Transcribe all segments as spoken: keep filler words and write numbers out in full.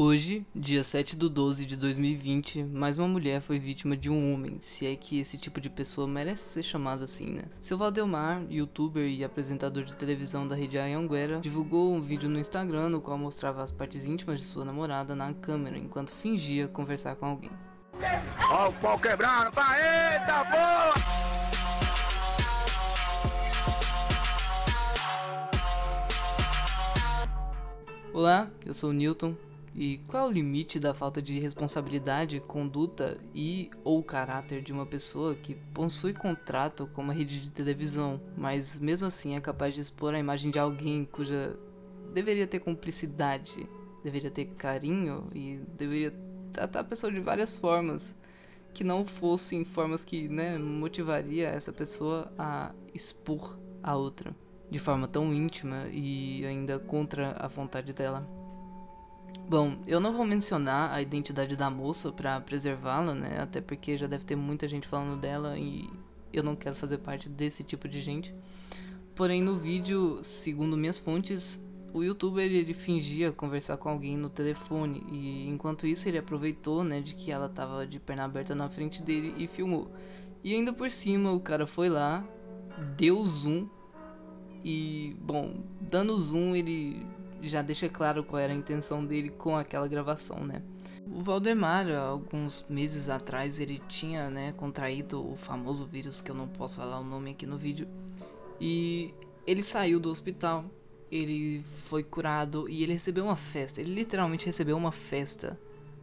Hoje, dia sete do doze de dois mil e vinte, mais uma mulher foi vítima de um homem, se é que esse tipo de pessoa merece ser chamado assim, né? Seu Waldemar, youtuber e apresentador de televisão da rede Anhanguera, divulgou um vídeo no Instagram no qual mostrava as partes íntimas de sua namorada na câmera, enquanto fingia conversar com alguém. Ó o pau quebrando, pá, eita porra! Olá, eu sou o Newton. E qual é o limite da falta de responsabilidade, conduta e ou caráter de uma pessoa que possui contrato com uma rede de televisão, mas mesmo assim é capaz de expor a imagem de alguém cuja deveria ter cumplicidade, deveria ter carinho e deveria tratar a pessoa de várias formas, que não fossem formas que, né, motivaria essa pessoa a expor a outra de forma tão íntima e ainda contra a vontade dela. Bom, eu não vou mencionar a identidade da moça pra preservá-la, né? Até porque já deve ter muita gente falando dela e eu não quero fazer parte desse tipo de gente. Porém, no vídeo, segundo minhas fontes, o youtuber ele fingia conversar com alguém no telefone e enquanto isso ele aproveitou, né, de que ela tava de perna aberta na frente dele e filmou. E ainda por cima o cara foi lá, deu zoom e, bom, dando zoom ele já deixa claro qual era a intenção dele com aquela gravação, né? O Waldemar, alguns meses atrás, ele tinha, né, contraído o famoso vírus, que eu não posso falar o nome aqui no vídeo. E ele saiu do hospital, ele foi curado e ele recebeu uma festa. Ele literalmente recebeu uma festa,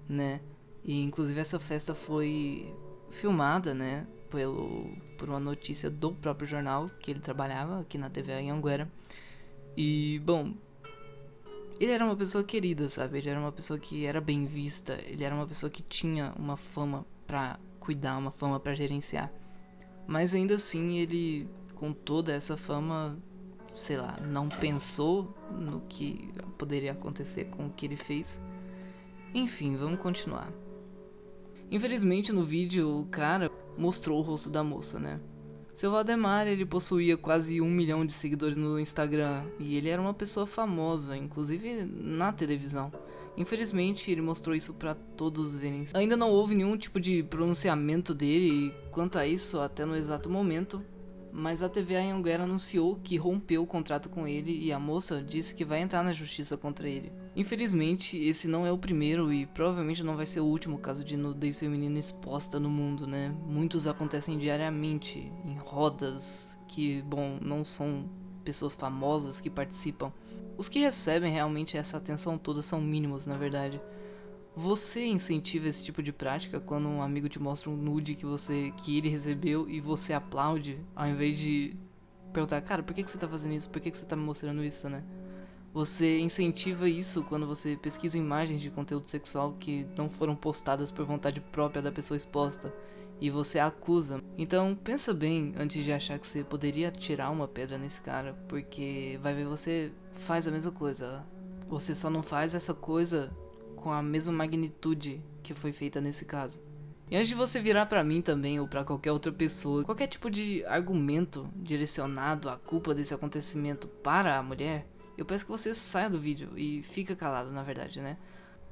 né? E inclusive essa festa foi filmada, né, pelo, por uma notícia do próprio jornal que ele trabalhava aqui na T V Anhanguera. E, bom, ele era uma pessoa querida, sabe? Ele era uma pessoa que era bem vista, ele era uma pessoa que tinha uma fama pra cuidar, uma fama pra gerenciar. Mas ainda assim, ele, com toda essa fama, sei lá, não pensou no que poderia acontecer com o que ele fez. Enfim, vamos continuar. Infelizmente, no vídeo, o cara mostrou o rosto da moça, né? Seu Waldemar, ele possuía quase um milhão de seguidores no Instagram e ele era uma pessoa famosa, inclusive na televisão. Infelizmente, ele mostrou isso pra todos verem. Ainda não houve nenhum tipo de pronunciamento dele quanto a isso até no exato momento, mas a T V Anhanguera anunciou que rompeu o contrato com ele e a moça disse que vai entrar na justiça contra ele. Infelizmente, esse não é o primeiro e provavelmente não vai ser o último caso de nudez feminina exposta no mundo, né? Muitos acontecem diariamente, em rodas, que, bom, não são pessoas famosas que participam. Os que recebem realmente essa atenção toda são mínimos, na verdade. Você incentiva esse tipo de prática quando um amigo te mostra um nude que, você, que ele recebeu e você aplaude, ao invés de perguntar, cara, por que, que você tá fazendo isso? Por que, que você tá me mostrando isso, né? Você incentiva isso quando você pesquisa imagens de conteúdo sexual que não foram postadas por vontade própria da pessoa exposta, e você a acusa. Então pensa bem antes de achar que você poderia atirar uma pedra nesse cara, porque vai ver, você faz a mesma coisa. Você só não faz essa coisa com a mesma magnitude que foi feita nesse caso. E antes de você virar pra mim também, ou pra qualquer outra pessoa, qualquer tipo de argumento direcionado à culpa desse acontecimento para a mulher, eu peço que você saia do vídeo e fica calado, na verdade, né?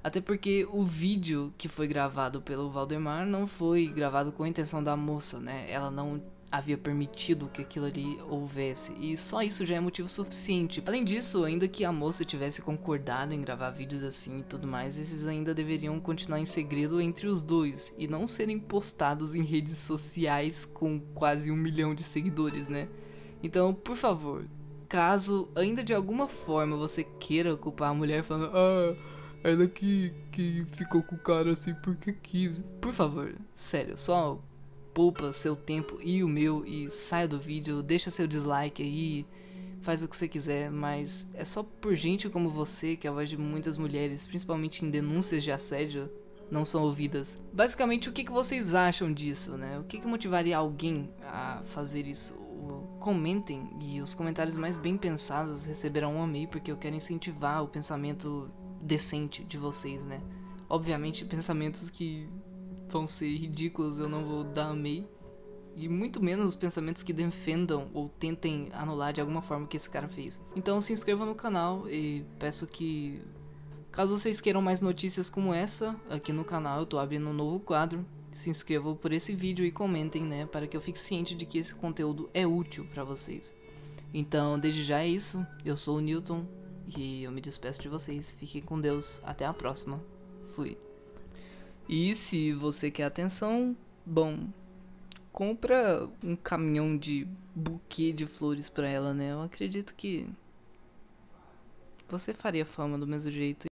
Até porque o vídeo que foi gravado pelo Waldemar não foi gravado com a intenção da moça, né? Ela não havia permitido que aquilo ali houvesse, e só isso já é motivo suficiente. Além disso, ainda que a moça tivesse concordado em gravar vídeos assim e tudo mais, esses ainda deveriam continuar em segredo entre os dois, e não serem postados em redes sociais com quase um milhão de seguidores, né? Então, por favor, caso ainda de alguma forma você queira culpar a mulher falando, ah, ela que, que ficou com o cara assim porque quis, por favor, sério, só poupa seu tempo e o meu e saia do vídeo, deixa seu dislike aí, faz o que você quiser, mas é só por gente como você, que a voz de muitas mulheres, principalmente em denúncias de assédio, não são ouvidas. Basicamente, o que, que vocês acham disso, né? O que, que motivaria alguém a fazer isso? Comentem, e os comentários mais bem pensados receberão um amei, porque eu quero incentivar o pensamento decente de vocês, né? Obviamente, pensamentos que vão ser ridículos eu não vou dar amei, e muito menos pensamentos que defendam ou tentem anular de alguma forma o que esse cara fez. Então se inscrevam no canal e peço que Caso vocês queiram mais notícias como essa, aqui no canal eu tô abrindo um novo quadro. Se inscrevam por esse vídeo e comentem, né, para que eu fique ciente de que esse conteúdo é útil para vocês. Então, desde já é isso. Eu sou o Newton e eu me despeço de vocês. Fiquem com Deus. Até a próxima. Fui. E se você quer atenção, bom, compra um caminhão de buquê de flores pra ela, né? Eu acredito que você faria fama do mesmo jeito.